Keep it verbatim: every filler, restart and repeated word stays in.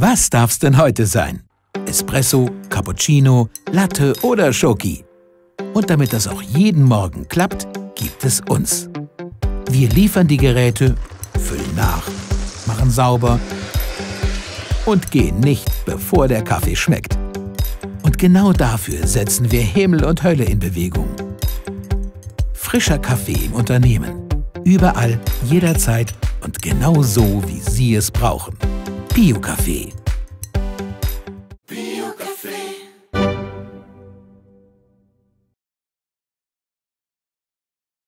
Was darf's denn heute sein? Espresso, Cappuccino, Latte oder Schoki? Und damit das auch jeden Morgen klappt, gibt es uns. Wir liefern die Geräte, füllen nach, machen sauber und gehen nicht, bevor der Kaffee schmeckt. Und genau dafür setzen wir Himmel und Hölle in Bewegung. Frischer Kaffee im Unternehmen. Überall, jederzeit und genau so, wie Sie es brauchen. Più Caffè.